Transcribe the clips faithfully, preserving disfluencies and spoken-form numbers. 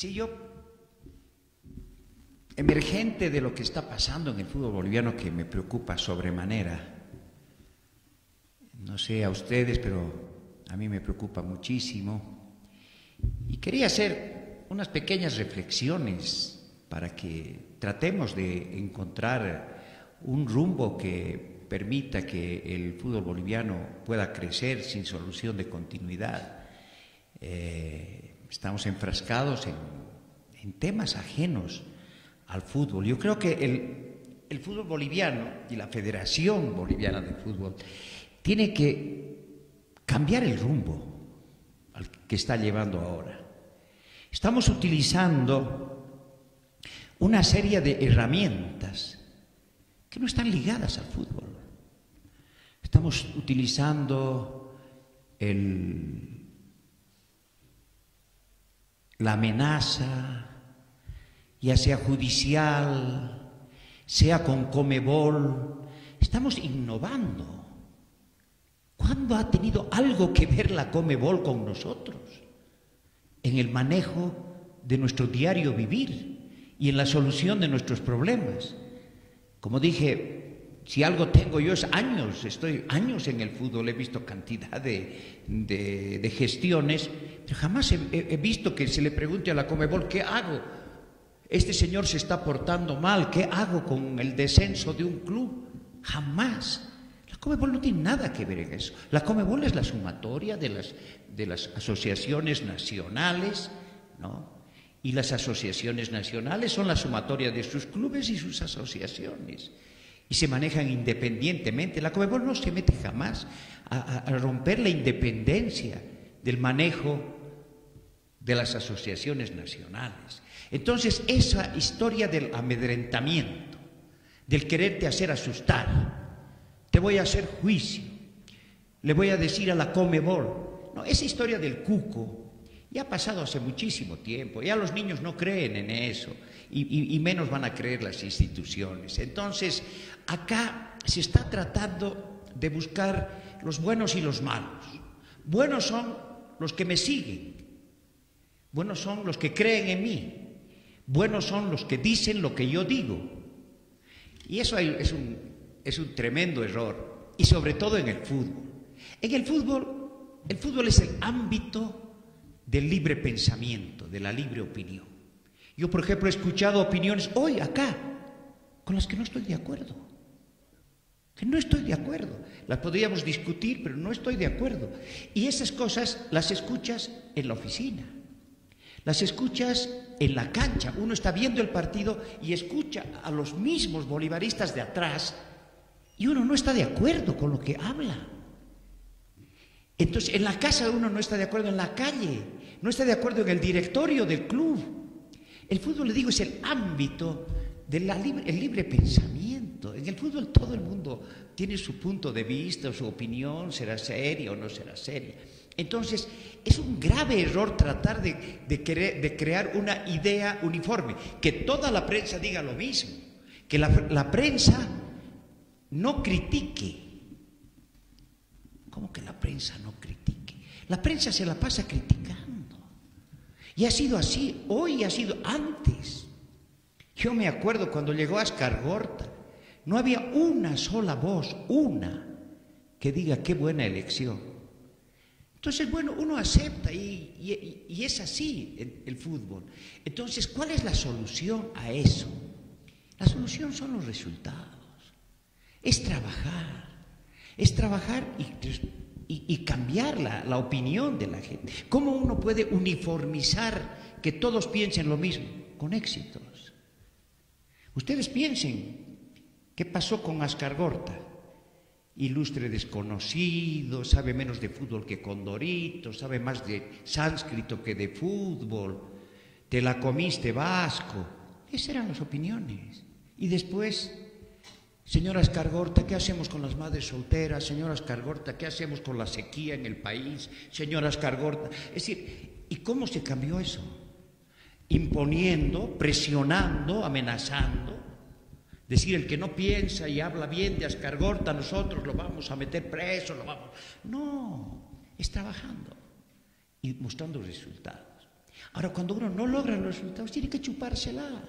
Si yo, emergente de lo que está pasando en el fútbol boliviano, que me preocupa sobremanera, no sé a ustedes, pero a mí me preocupa muchísimo, y quería hacer unas pequeñas reflexiones para que tratemos de encontrar un rumbo que permita que el fútbol boliviano pueda crecer sin solución de continuidad. Eh, estamos enfrascados en, en temas ajenos al fútbol. Yo creo que el, el fútbol boliviano y la Federación Boliviana de Fútbol tiene que cambiar el rumbo al que está llevando ahora. Estamos utilizando una serie de herramientas que no están ligadas al fútbol. Estamos utilizando el, la amenaza, ya sea judicial, sea con Conmebol. Estamos innovando. ¿Cuándo ha tenido algo que ver la Conmebol con nosotros? En el manejo de nuestro diario vivir y en la solución de nuestros problemas. Como dije, si algo tengo yo es años, estoy años en el fútbol, he visto cantidad de, de, de gestiones, pero jamás he, he visto que se le pregunte a la Conmebol, ¿qué hago? Este señor se está portando mal, ¿qué hago con el descenso de un club? Jamás. La Conmebol no tiene nada que ver en eso. La Conmebol es la sumatoria de las, de las asociaciones nacionales, ¿no? Y las asociaciones nacionales son la sumatoria de sus clubes y sus asociaciones. Y se manejan independientemente. La Conmebol no se mete jamás a, a, a romper la independencia del manejo de las asociaciones nacionales. Entonces, esa historia del amedrentamiento, del quererte hacer asustar, te voy a hacer juicio, le voy a decir a la Conmebol. No, esa historia del cuco ya ha pasado hace muchísimo tiempo, ya los niños no creen en eso y, y, y menos van a creer las instituciones. Entonces, acá se está tratando de buscar los buenos y los malos. Buenos son los que me siguen, buenos son los que creen en mí, buenos son los que dicen lo que yo digo. Y eso es un... es un tremendo error, y sobre todo en el fútbol. En el fútbol, el fútbol es el ámbito del libre pensamiento, de la libre opinión. Yo, por ejemplo, he escuchado opiniones hoy acá con las que no estoy de acuerdo, que no estoy de acuerdo. Las podríamos discutir, pero no estoy de acuerdo. Y esas cosas las escuchas en la oficina, las escuchas en la cancha. Uno está viendo el partido y escucha a los mismos bolivaristas de atrás, y uno no está de acuerdo con lo que habla. Entonces, en la casa uno no está de acuerdo, en la calle, no está de acuerdo en el directorio del club. El fútbol, le digo, es el ámbito del libre, libre pensamiento. En el fútbol todo el mundo tiene su punto de vista, su opinión, será seria o no será seria. Entonces, es un grave error tratar de, de, cre- de crear una idea uniforme, que toda la prensa diga lo mismo, que la, la prensa no critique. ¿Cómo que la prensa no critique? La prensa se la pasa criticando. Y ha sido así, hoy ha sido antes. Yo me acuerdo cuando llegó Ascar Gorta, no había una sola voz, una, que diga qué buena elección. Entonces, bueno, uno acepta y, y, y es así el, el fútbol. Entonces, ¿cuál es la solución a eso? La solución son los resultados. Es trabajar, es trabajar y, y, y cambiar la, la opinión de la gente. ¿Cómo uno puede uniformizar que todos piensen lo mismo? Con éxitos. Ustedes piensen, ¿qué pasó con Ascar Gorta? Ilustre desconocido, sabe menos de fútbol que Condorito, sabe más de sánscrito que de fútbol, te la comiste vasco. Esas eran las opiniones. Y después... Señora Ascar Gorta, ¿qué hacemos con las madres solteras? Señora Ascar Gorta, ¿qué hacemos con la sequía en el país? Señora Ascar Gorta. Es decir, ¿y cómo se cambió eso? Imponiendo, presionando, amenazando. Decir, el que no piensa y habla bien de Ascar Gorta, nosotros lo vamos a meter preso, lo vamos... No, es trabajando y mostrando resultados. Ahora, cuando uno no logra los resultados, tiene que chupársela.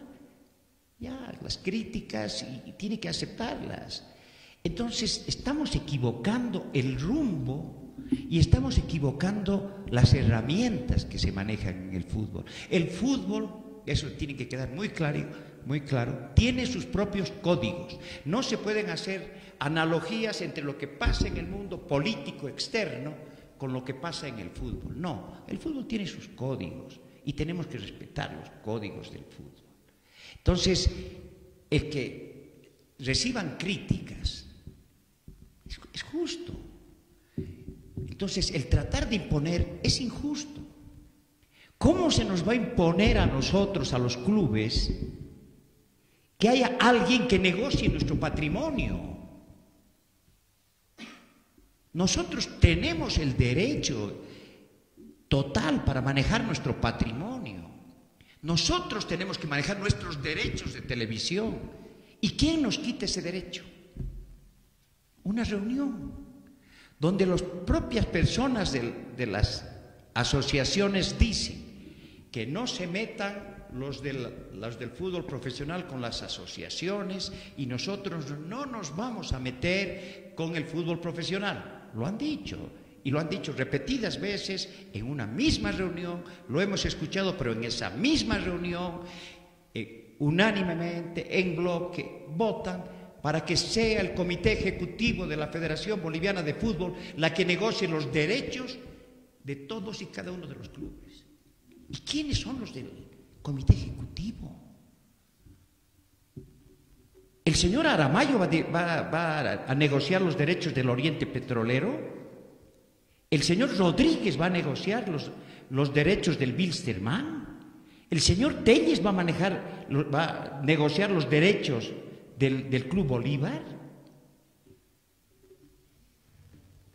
Ya, las críticas, y, y tiene que aceptarlas. Entonces, estamos equivocando el rumbo y estamos equivocando las herramientas que se manejan en el fútbol. El fútbol, eso tiene que quedar muy claro, muy claro, tiene sus propios códigos. No se pueden hacer analogías entre lo que pasa en el mundo político externo con lo que pasa en el fútbol. No, el fútbol tiene sus códigos y tenemos que respetar los códigos del fútbol. Entonces, el que reciban críticas es, es justo. Entonces, el tratar de imponer es injusto. ¿Cómo se nos va a imponer a nosotros, a los clubes, que haya alguien que negocie nuestro patrimonio? Nosotros tenemos el derecho total para manejar nuestro patrimonio. Nosotros tenemos que manejar nuestros derechos de televisión. ¿Y quién nos quita ese derecho? Una reunión donde las propias personas de, de las asociaciones dicen que no se metan los del, los del fútbol profesional con las asociaciones, y nosotros no nos vamos a meter con el fútbol profesional. Lo han dicho, y lo han dicho repetidas veces en una misma reunión, lo hemos escuchado, pero en esa misma reunión, eh, unánimemente, en bloque, votan para que sea el Comité Ejecutivo de la Federación Boliviana de Fútbol la que negocie los derechos de todos y cada uno de los clubes. ¿Y quiénes son los del Comité Ejecutivo? ¿El señor Aramayo va, de, va, va a negociar los derechos del Oriente Petrolero? ¿El señor Rodríguez va a negociar los, los derechos del Wilstermann? ¿El señor Telles va a manejar, va a negociar los derechos del, del Club Bolívar?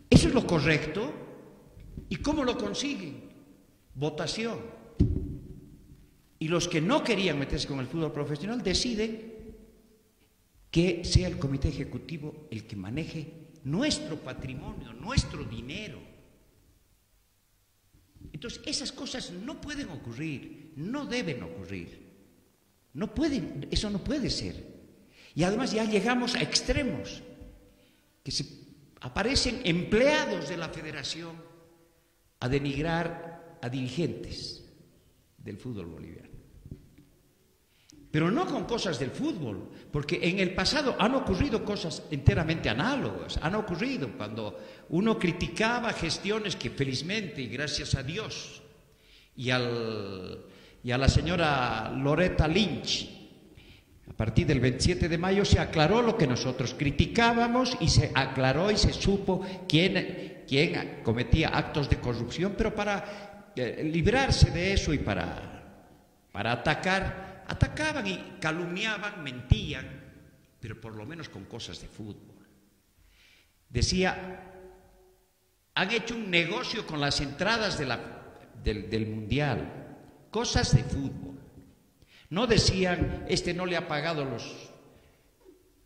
¿Eso es lo correcto? ¿Y cómo lo consiguen? Votación. Y los que no querían meterse con el fútbol profesional deciden que sea el Comité Ejecutivo el que maneje nuestro patrimonio, nuestro dinero. Entonces, esas cosas no pueden ocurrir, no deben ocurrir. No pueden, eso no puede ser. Y además ya llegamos a extremos, que se aparecen empleados de la federación a denigrar a dirigentes del fútbol boliviano. Pero no con cosas del fútbol, porque en el pasado han ocurrido cosas enteramente análogas, han ocurrido cuando uno criticaba gestiones que felizmente, y gracias a Dios, y, al, y a la señora Loretta Lynch, a partir del veintisiete de mayo se aclaró lo que nosotros criticábamos, y se aclaró y se supo quién, quién cometía actos de corrupción, pero para eh, librarse de eso y para, para atacar... Atacaban y calumniaban, mentían, pero por lo menos con cosas de fútbol. Decía, han hecho un negocio con las entradas de la, del, del mundial, cosas de fútbol. No decían, este no le ha pagado los,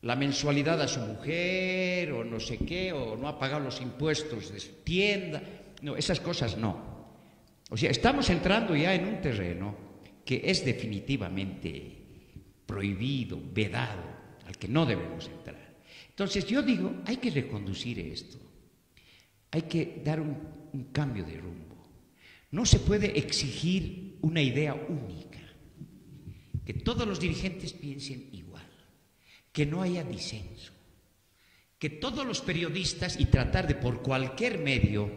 la mensualidad a su mujer, o no sé qué, o no ha pagado los impuestos de su tienda. No, esas cosas no. O sea, estamos entrando ya en un terreno que es definitivamente prohibido, vedado, al que no debemos entrar. Entonces yo digo, hay que reconducir esto, hay que dar un, un cambio de rumbo. No se puede exigir una idea única, que todos los dirigentes piensen igual, que no haya disenso, que todos los periodistas, y tratar de por cualquier medio,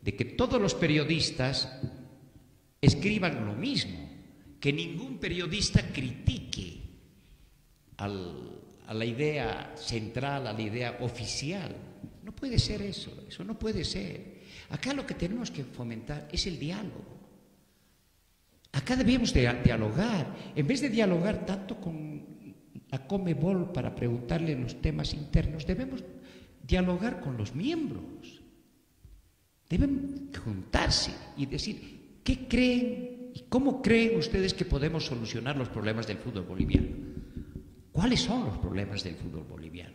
de que todos los periodistas escriban lo mismo, que ningún periodista critique al, a la idea central, a la idea oficial. No puede ser eso, eso no puede ser. Acá lo que tenemos que fomentar es el diálogo. Acá debemos de, dialogar, en vez de dialogar tanto con la Conmebol para preguntarle los temas internos, debemos dialogar con los miembros. Deben juntarse y decir, ¿qué creen? ¿Y cómo creen ustedes que podemos solucionar los problemas del fútbol boliviano? ¿Cuáles son los problemas del fútbol boliviano?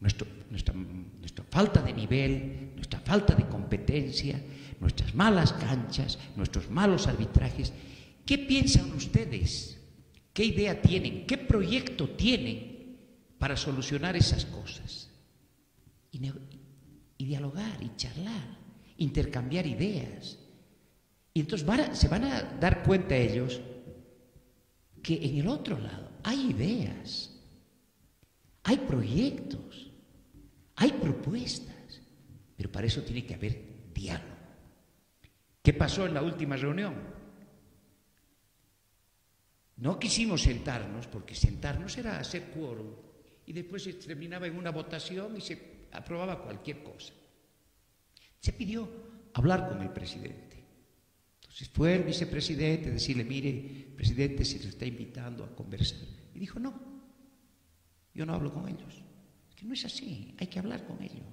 Nuestro, nuestra, nuestra falta de nivel, nuestra falta de competencia, nuestras malas canchas, nuestros malos arbitrajes. ¿Qué piensan ustedes? ¿Qué idea tienen? ¿Qué proyecto tienen para solucionar esas cosas? Y, y dialogar, y charlar, intercambiar ideas. Y entonces van a, se van a dar cuenta ellos que en el otro lado hay ideas, hay proyectos, hay propuestas, pero para eso tiene que haber diálogo. ¿Qué pasó en la última reunión? No quisimos sentarnos, porque sentarnos era hacer quórum, y después se terminaba en una votación y se aprobaba cualquier cosa. Se pidió hablar con el presidente. Entonces fue el vicepresidente, decirle, mire, presidente, se le está invitando a conversar. Y dijo, no, yo no hablo con ellos. Es que no es así, hay que hablar con ellos.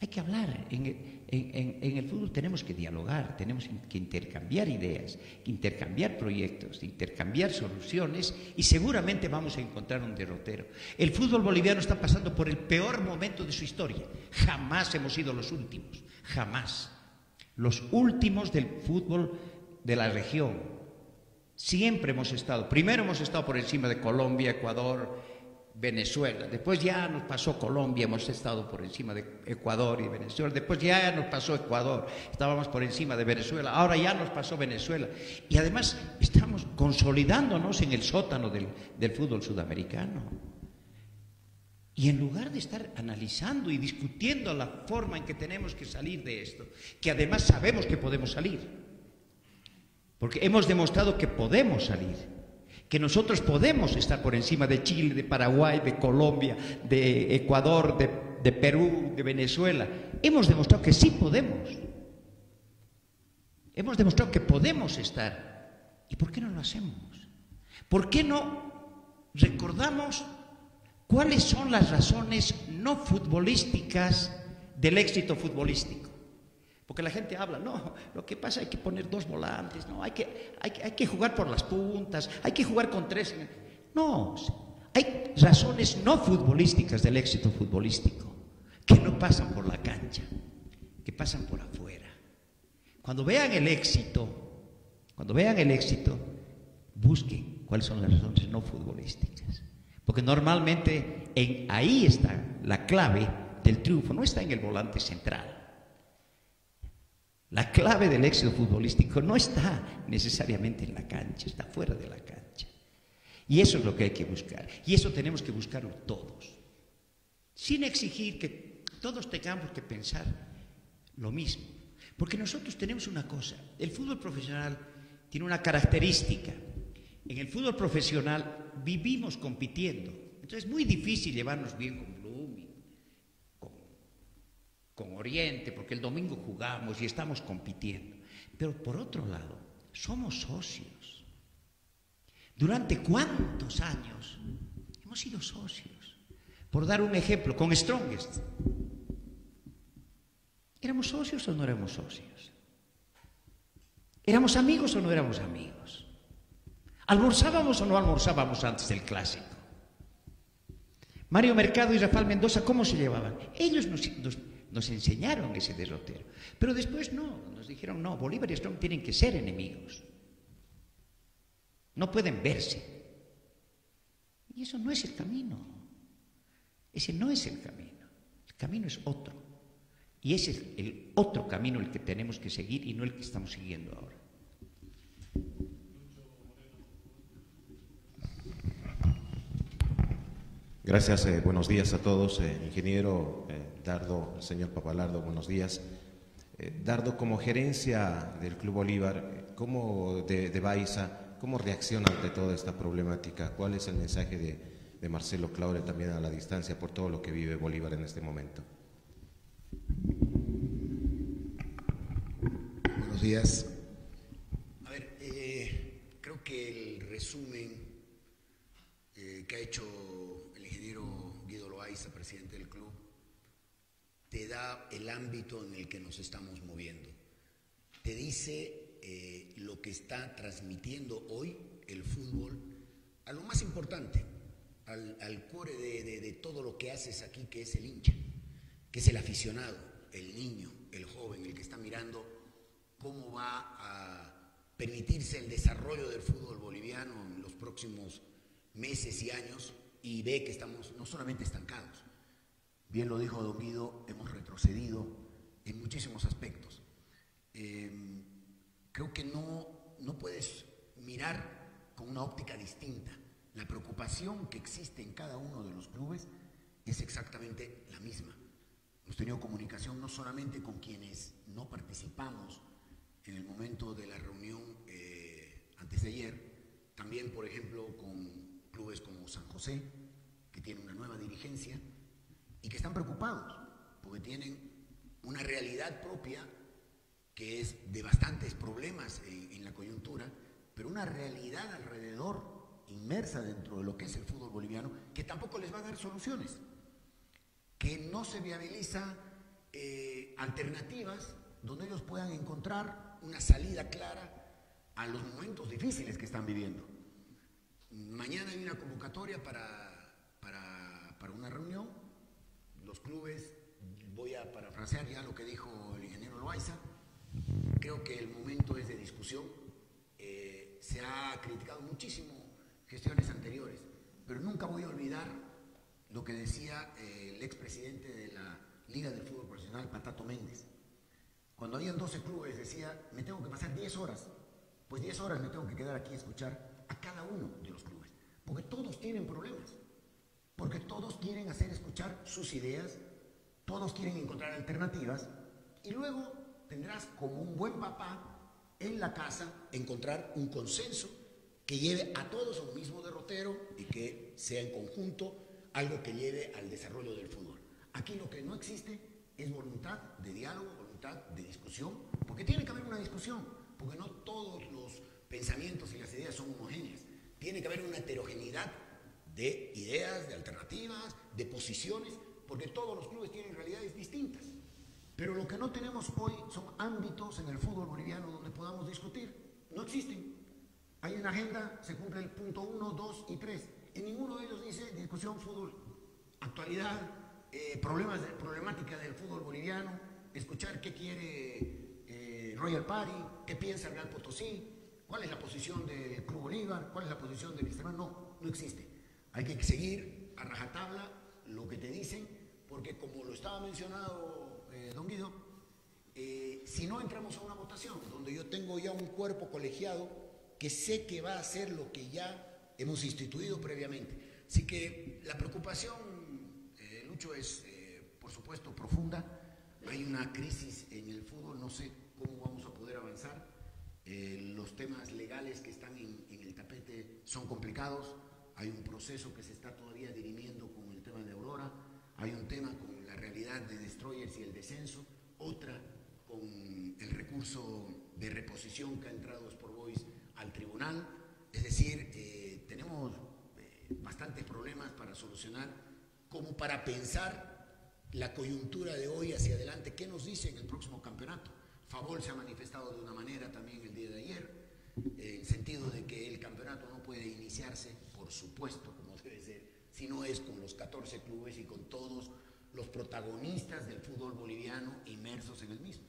Hay que hablar. En, en, en, en el fútbol tenemos que dialogar, tenemos que intercambiar ideas, intercambiar proyectos, intercambiar soluciones, y seguramente vamos a encontrar un derrotero. El fútbol boliviano está pasando por el peor momento de su historia. Jamás hemos sido los últimos, jamás. Los últimos del fútbol de la región. Siempre hemos estado, primero hemos estado por encima de Colombia, Ecuador, Venezuela, después ya nos pasó Colombia, hemos estado por encima de Ecuador y Venezuela, después ya nos pasó Ecuador, estábamos por encima de Venezuela, ahora ya nos pasó Venezuela, y además estamos consolidándonos en el sótano del, del fútbol sudamericano. Y en lugar de estar analizando y discutiendo la forma en que tenemos que salir de esto, que además sabemos que podemos salir, porque hemos demostrado que podemos salir, que nosotros podemos estar por encima de Chile, de Paraguay, de Colombia, de Ecuador, de, de Perú, de Venezuela. Hemos demostrado que sí podemos. Hemos demostrado que podemos estar. ¿Y por qué no lo hacemos? ¿Por qué no recordamos cuáles son las razones no futbolísticas del éxito futbolístico? Porque la gente habla, no, lo que pasa es que poner dos volantes, no, hay que, hay, hay que jugar por las puntas, hay que jugar con tres. No, hay razones no futbolísticas del éxito futbolístico que no pasan por la cancha, que pasan por afuera. Cuando vean el éxito, cuando vean el éxito, busquen cuáles son las razones no futbolísticas. Porque normalmente en, ahí está la clave del triunfo, no está en el volante central. La clave del éxito futbolístico no está necesariamente en la cancha, está fuera de la cancha. Y eso es lo que hay que buscar. Y eso tenemos que buscarlo todos. Sin exigir que todos tengamos que pensar lo mismo. Porque nosotros tenemos una cosa. El fútbol profesional tiene una característica. En el fútbol profesional vivimos compitiendo. Entonces es muy difícil llevarnos bien con con Oriente, porque el domingo jugamos y estamos compitiendo. Pero por otro lado, somos socios. ¿Durante cuántos años hemos sido socios? Por dar un ejemplo, con Strongest. ¿Éramos socios o no éramos socios? ¿Éramos amigos o no éramos amigos? ¿Almorzábamos o no almorzábamos antes del clásico? Mario Mercado y Rafael Mendoza, ¿cómo se llevaban? Ellos nos... nos Nos enseñaron ese derrotero. Pero después no, nos dijeron, no, Bolívar y Strong tienen que ser enemigos. No pueden verse. Y eso no es el camino. Ese no es el camino. El camino es otro. Y ese es el otro camino el que tenemos que seguir y no el que estamos siguiendo ahora. Gracias, eh, buenos días a todos, eh, ingeniero eh, Dardo, señor Papalardo, buenos días. Eh, Dardo, como gerencia del Club Bolívar, ¿cómo de, de Loayza, cómo reacciona ante toda esta problemática? ¿Cuál es el mensaje de, de Marcelo Claure también a la distancia por todo lo que vive Bolívar en este momento? Buenos días. A ver, eh, creo que el resumen eh, que ha hecho Guido Loayza, presidente del club, te da el ámbito en el que nos estamos moviendo. Te dice eh, lo que está transmitiendo hoy el fútbol a lo más importante, al, al core de, de, de todo lo que haces aquí, que es el hincha, que es el aficionado, el niño, el joven, el que está mirando cómo va a permitirse el desarrollo del fútbol boliviano en los próximos meses y años, y ve que estamos no solamente estancados, bien lo dijo don Guido, hemos retrocedido en muchísimos aspectos. Eh, creo que no, no puedes mirar con una óptica distinta. La preocupación que existe en cada uno de los clubes es exactamente la misma. Hemos tenido comunicación no solamente con quienes no participamos en el momento de la reunión eh, antes de ayer, también, por ejemplo, con clubes como San José, que tiene una nueva dirigencia y que están preocupados porque tienen una realidad propia que es de bastantes problemas en, en la coyuntura, pero una realidad alrededor, inmersa dentro de lo que es el fútbol boliviano, que tampoco les va a dar soluciones, que no se viabiliza eh, alternativas donde ellos puedan encontrar una salida clara a los momentos difíciles que están viviendo. Mañana hay una convocatoria para, para, para una reunión, los clubes, voy a parafrasear ya lo que dijo el ingeniero Loayza, creo que el momento es de discusión, eh, se ha criticado muchísimo gestiones anteriores, pero nunca voy a olvidar lo que decía eh, el expresidente de la Liga del Fútbol Profesional, Patato Méndez. Cuando habían doce clubes decía, me tengo que pasar diez horas, pues diez horas me tengo que quedar aquí a escuchar a cada uno de los clubes, porque todos tienen problemas, porque todos quieren hacer escuchar sus ideas, todos quieren encontrar alternativas, y luego tendrás, como un buen papá, en la casa, encontrar un consenso que lleve a todos a un mismo derrotero y que sea en conjunto algo que lleve al desarrollo del fútbol. Aquí lo que no existe es voluntad de diálogo, voluntad de discusión, porque tiene que haber una discusión, porque no todos los pensamientos y las ideas son homogéneas. Tiene que haber una heterogeneidad de ideas, de alternativas, de posiciones, porque todos los clubes tienen realidades distintas. Pero lo que no tenemos hoy son ámbitos en el fútbol boliviano donde podamos discutir. No existen. Hay una agenda, se cumple el punto uno, dos y tres. En ninguno de ellos dice discusión fútbol, actualidad, eh, problemas de, problemática del fútbol boliviano, escuchar qué quiere eh, Royal Party, qué piensa Real Potosí, cuál es la posición del Club Bolívar, cuál es la posición del Wilstermann. No, no existe. Hay que seguir a rajatabla lo que te dicen, porque como lo estaba mencionado eh, don Guido, eh, si no entramos a una votación donde yo tengo ya un cuerpo colegiado que sé que va a hacer lo que ya hemos instituido previamente. Así que la preocupación, eh, Lucho, es eh, por supuesto profunda. Hay una crisis en el fútbol, no sé cómo vamos a poder avanzar. Eh, los temas legales que están en, en el tapete son complicados. Hay un proceso que se está todavía dirimiendo con el tema de Aurora. Hay un tema con la realidad de Destroyers y el descenso. Otra con el recurso de reposición que ha entrado Sport Boys al tribunal, es decir, eh, tenemos eh, bastantes problemas para solucionar, como para pensar la coyuntura de hoy hacia adelante, qué nos dice en el próximo campeonato. Favol se ha manifestado de una manera también el día de ayer, eh, en el sentido de que el campeonato no puede iniciarse, por supuesto, como debe ser, si no es con los catorce clubes y con todos los protagonistas del fútbol boliviano inmersos en el mismo.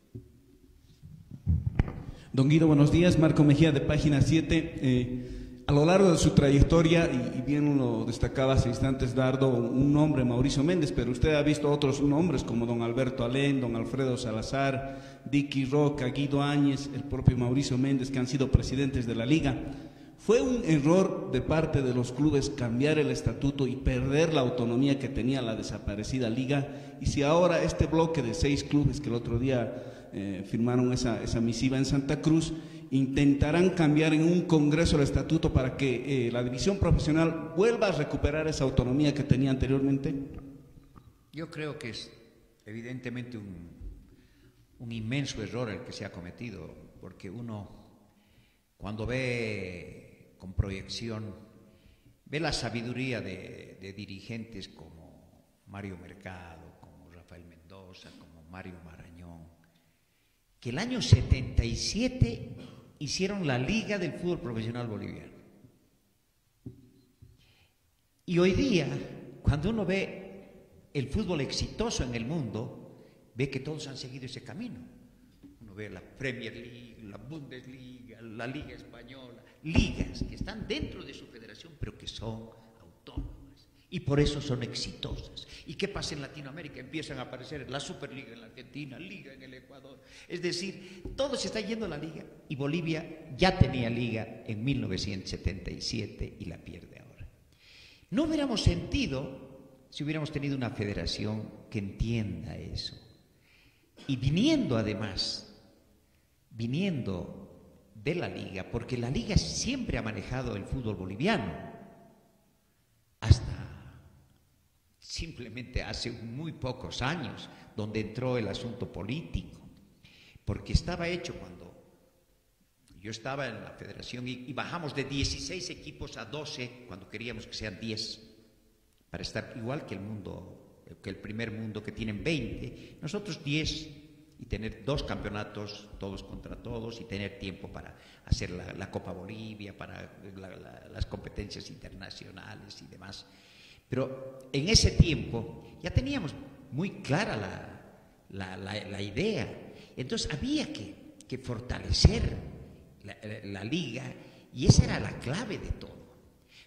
Don Guido, buenos días. Marco Mejía, de Página siete. Eh, a lo largo de su trayectoria, y, y bien lo destacaba hace instantes Dardo, un nombre, Mauricio Méndez, pero usted ha visto otros nombres como don Alberto Alén, don Alfredo Salazar, Dicky Roca, Guido Áñez, el propio Mauricio Méndez, que han sido presidentes de la Liga. ¿Fue un error de parte de los clubes cambiar el estatuto y perder la autonomía que tenía la desaparecida Liga? Y si ahora este bloque de seis clubes que el otro día Eh, firmaron esa, esa misiva en Santa Cruz, intentarán cambiar en un congreso el estatuto para que eh, la división profesional vuelva a recuperar esa autonomía que tenía anteriormente? Yo creo que es evidentemente un, un inmenso error el que se ha cometido, porque uno cuando ve con proyección, ve la sabiduría de, de dirigentes como Mario Mercado, como Rafael Mendoza, como Mario Marañón, que el año setenta y siete hicieron la Liga del Fútbol Profesional Boliviano. Y hoy día, cuando uno ve el fútbol exitoso en el mundo, ve que todos han seguido ese camino. Uno ve la Premier League, la Bundesliga, la Liga Española, ligas que están dentro de su federación pero que son autónomas y por eso son exitosas. ¿Y qué pasa en Latinoamérica? Empiezan a aparecer la Superliga en la Argentina, Liga en el Ecuador. Es decir, todo se está yendo a la Liga, y Bolivia ya tenía Liga en mil novecientos setenta y siete y la pierde ahora. No hubiéramos sentido si hubiéramos tenido una federación que entienda eso. Y viniendo además, viniendo de la Liga, porque la Liga siempre ha manejado el fútbol boliviano, hasta simplemente hace muy pocos años, donde entró el asunto político, porque estaba hecho cuando yo estaba en la federación y, y bajamos de dieciséis equipos a doce cuando queríamos que sean diez. Para estar igual que el mundo, que el primer mundo, que tienen veinte, nosotros diez, y tener dos campeonatos todos contra todos y tener tiempo para hacer la, la Copa Bolivia, para la, la, las competencias internacionales y demás. Pero en ese tiempo ya teníamos muy clara la, la, la, la idea. Entonces había que, que fortalecer la, la liga, y esa era la clave de todo.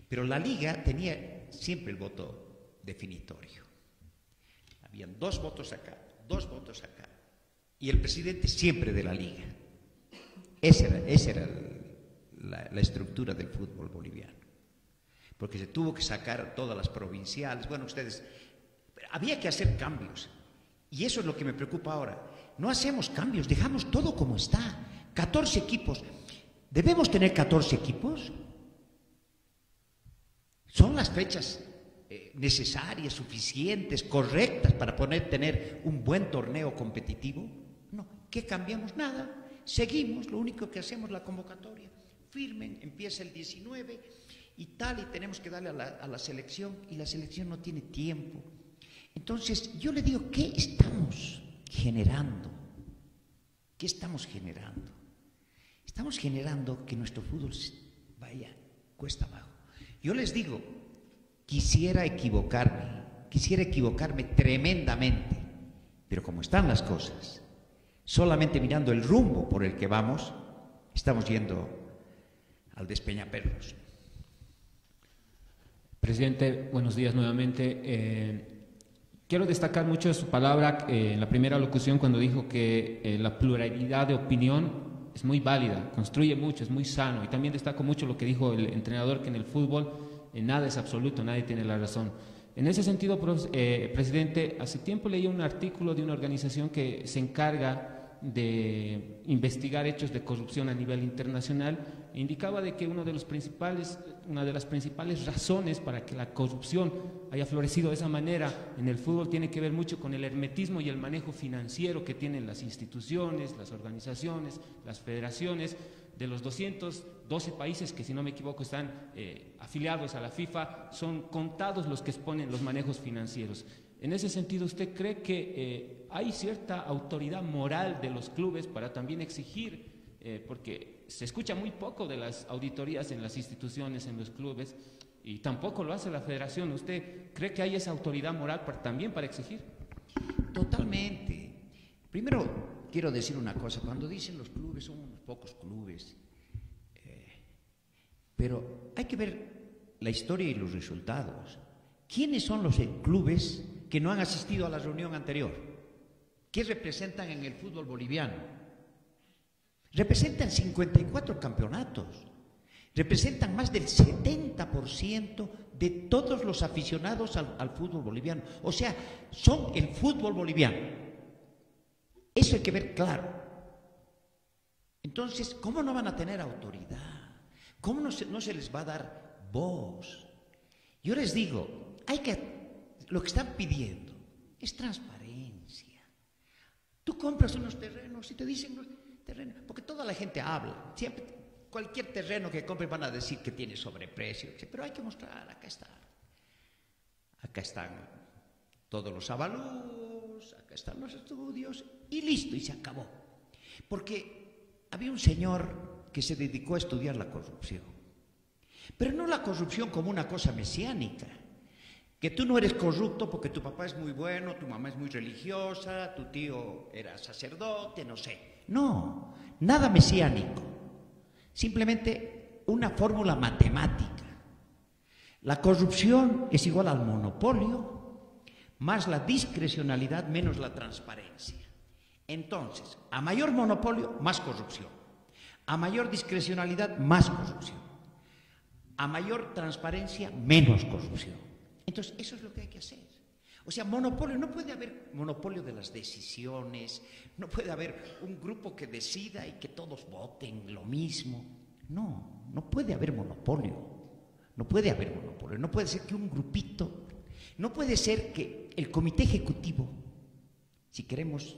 Pero la liga tenía siempre el voto definitorio. Habían dos votos acá, dos votos acá, y el presidente siempre de la liga. Esa era, esa era el, la, la estructura del fútbol boliviano, porque se tuvo que sacar a todas las provinciales. Bueno, ustedes, había que hacer cambios, y eso es lo que me preocupa ahora. No hacemos cambios, dejamos todo como está. catorce equipos. ¿Debemos tener catorce equipos? ¿Son las fechas eh, necesarias, suficientes, correctas para poder tener un buen torneo competitivo? No. ¿Qué cambiamos? Nada. Seguimos, lo único que hacemos es la convocatoria. Firmen, empieza el diecinueve y tal, y tenemos que darle a la, a la selección, y la selección no tiene tiempo. Entonces, yo le digo, ¿qué estamos generando? ¿Qué estamos generando? Estamos generando que nuestro fútbol vaya cuesta abajo. Yo les digo, quisiera equivocarme, quisiera equivocarme tremendamente, pero como están las cosas, solamente mirando el rumbo por el que vamos, estamos yendo al despeñaperros. Presidente, buenos días nuevamente. Eh, quiero destacar mucho su palabra eh, en la primera locución, cuando dijo que eh, la pluralidad de opinión es muy válida, construye mucho, es muy sano. Y también destaco mucho lo que dijo el entrenador, que en el fútbol eh, nada es absoluto, nadie tiene la razón. En ese sentido, profe, eh, presidente, hace tiempo leí un artículo de una organización que se encarga de investigar hechos de corrupción a nivel internacional. Indicaba de que uno de los principales, una de las principales razones para que la corrupción haya florecido de esa manera en el fútbol tiene que ver mucho con el hermetismo y el manejo financiero que tienen las instituciones, las organizaciones, las federaciones. De los doscientos doce países que, si no me equivoco, están eh, afiliados a la FIFA, son contados los que exponen los manejos financieros. En ese sentido, ¿usted cree que eh, hay cierta autoridad moral de los clubes para también exigir, eh, porque se escucha muy poco de las auditorías en las instituciones, en los clubes, y tampoco lo hace la federación? ¿Usted cree que hay esa autoridad moral para, también para exigir? Totalmente. Primero, quiero decir una cosa. Cuando dicen los clubes, son unos pocos clubes. Eh, pero hay que ver la historia y los resultados. ¿Quiénes son los clubes que no han asistido a la reunión anterior? ¿Qué representan en el fútbol boliviano? Representan cincuenta y cuatro campeonatos, representan más del setenta por ciento de todos los aficionados al, al fútbol boliviano. O sea, son el fútbol boliviano. Eso hay que ver claro. Entonces, ¿cómo no van a tener autoridad? ¿Cómo no se, no se les va a dar voz? Yo les digo, hay que, lo que están pidiendo es transparencia. Tú compras unos terrenos y te dicen... terreno, porque toda la gente habla, siempre, cualquier terreno que compren van a decir que tiene sobreprecio, pero hay que mostrar, acá está, acá están todos los avalúos, acá están los estudios, y listo, y se acabó. Porque había un señor que se dedicó a estudiar la corrupción, pero no la corrupción como una cosa mesiánica, que tú no eres corrupto porque tu papá es muy bueno, tu mamá es muy religiosa, tu tío era sacerdote, no sé. No, nada mesiánico. Simplemente una fórmula matemática. La corrupción es igual al monopolio, más la discrecionalidad, menos la transparencia. Entonces, a mayor monopolio, más corrupción. A mayor discrecionalidad, más corrupción. A mayor transparencia, menos corrupción. Entonces, eso es lo que hay que hacer. O sea, monopolio, no puede haber monopolio de las decisiones, no puede haber un grupo que decida y que todos voten lo mismo. No, no puede haber monopolio, no puede haber monopolio, no puede ser que un grupito, no puede ser que el comité ejecutivo, si queremos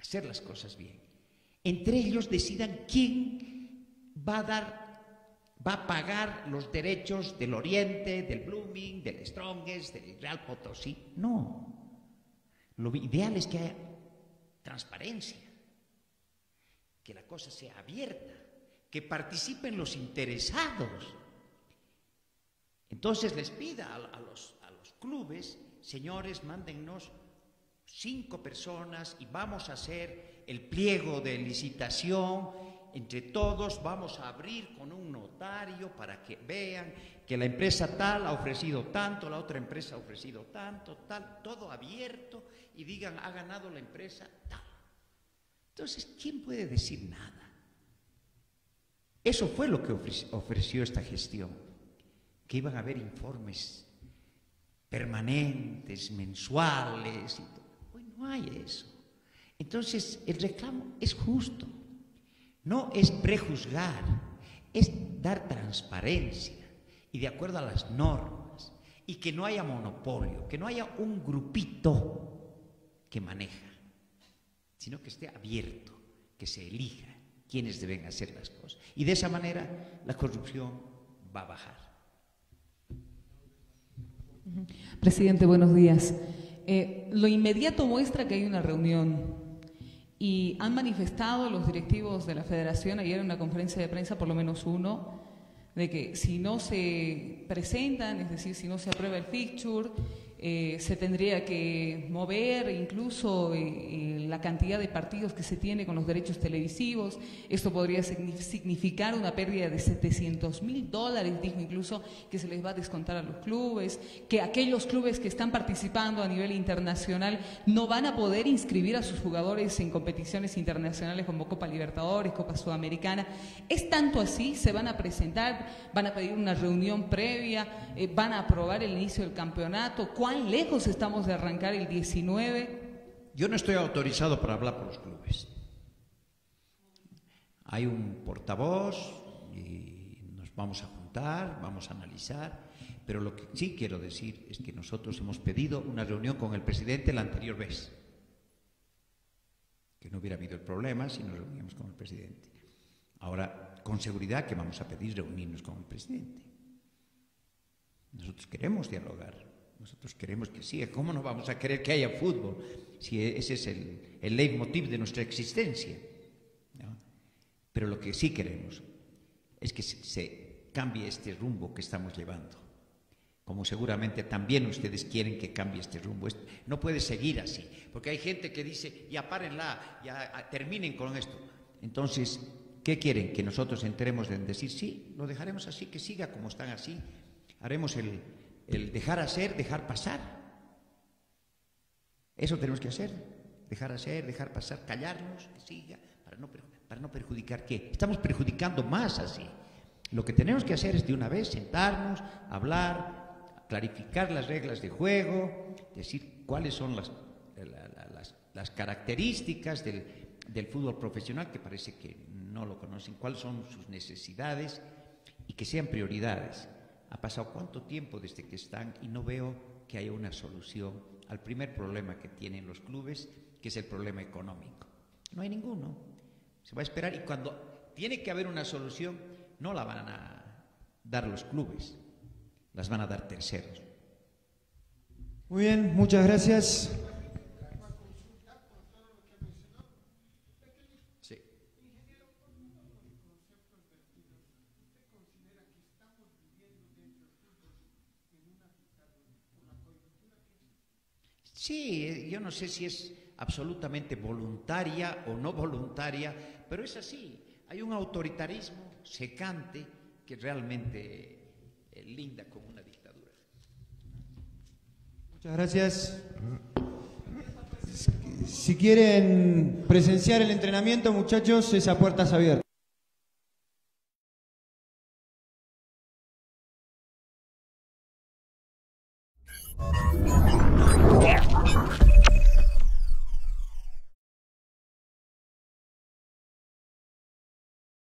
hacer las cosas bien, entre ellos decidan quién va a dar, va a pagar los derechos del Oriente, del Blooming, del Strongest, del Real Potosí. No. Lo ideal es que haya transparencia, que la cosa sea abierta, que participen los interesados. Entonces les pida a, a, los, a los clubes, señores, mándennos cinco personas y vamos a hacer el pliego de licitación. Entre todos vamos a abrir con un notario para que vean que la empresa tal ha ofrecido tanto, la otra empresa ha ofrecido tanto, tal, todo abierto, y digan, ha ganado la empresa tal. Entonces, ¿quién puede decir nada? Eso fue lo que ofreció esta gestión, que iban a haber informes permanentes, mensuales, y todo. Pues no hay eso. Entonces, el reclamo es justo. No es prejuzgar, es dar transparencia y de acuerdo a las normas, y que no haya monopolio, que no haya un grupito que maneja, sino que esté abierto, que se elija quiénes deben hacer las cosas. Y de esa manera la corrupción va a bajar. Presidente, buenos días. Eh, lo inmediato muestra que hay una reunión. Y han manifestado los directivos de la Federación, ayer en una conferencia de prensa, por lo menos uno, de que si no se presentan, es decir, si no se aprueba el fixture, eh, se tendría que mover incluso eh, eh, la cantidad de partidos que se tiene con los derechos televisivos. Esto podría significar una pérdida de setecientos mil dólares, dijo incluso, que se les va a descontar a los clubes, que aquellos clubes que están participando a nivel internacional no van a poder inscribir a sus jugadores en competiciones internacionales como Copa Libertadores, Copa Sudamericana. Es tanto así, se van a presentar, van a pedir una reunión previa, eh, van a aprobar el inicio del campeonato. ¿Cuán lejos estamos de arrancar el diecinueve? Yo no estoy autorizado para hablar por los clubes. Hay un portavoz y nos vamos a juntar, vamos a analizar, pero lo que sí quiero decir es que nosotros hemos pedido una reunión con el presidente la anterior vez, que no hubiera habido el problema si nos reuníamos con el presidente. Ahora, con seguridad que vamos a pedir reunirnos con el presidente. Nosotros queremos dialogar. Nosotros queremos que siga. ¿Cómo no vamos a querer que haya fútbol si ese es el, el leitmotiv de nuestra existencia, ¿no? Pero lo que sí queremos es que se, se cambie este rumbo que estamos llevando, como seguramente también ustedes quieren que cambie este rumbo. No puede seguir así, porque hay gente que dice, ya párenla, ya terminen con esto. Entonces, ¿qué quieren? Que nosotros entremos en decir, sí, lo dejaremos así, que siga como están así. Haremos el... El dejar hacer, dejar pasar. Eso tenemos que hacer. Dejar hacer, dejar pasar, callarnos, que siga, para no, para no perjudicar qué. Estamos perjudicando más así. Lo que tenemos que hacer es de una vez sentarnos, hablar, clarificar las reglas de juego, decir cuáles son las, las, las características del, del fútbol profesional, que parece que no lo conocen, cuáles son sus necesidades y que sean prioridades. Ha pasado cuánto tiempo desde que están y no veo que haya una solución al primer problema que tienen los clubes, que es el problema económico. No hay ninguno. Se va a esperar y cuando tiene que haber una solución no la van a dar los clubes, las van a dar terceros. Muy bien, muchas gracias. Sí, yo no sé si es absolutamente voluntaria o no voluntaria, pero es así. Hay un autoritarismo secante que realmente eh, linda con una dictadura. Muchas gracias. Si quieren presenciar el entrenamiento, muchachos, esa puerta es abierta.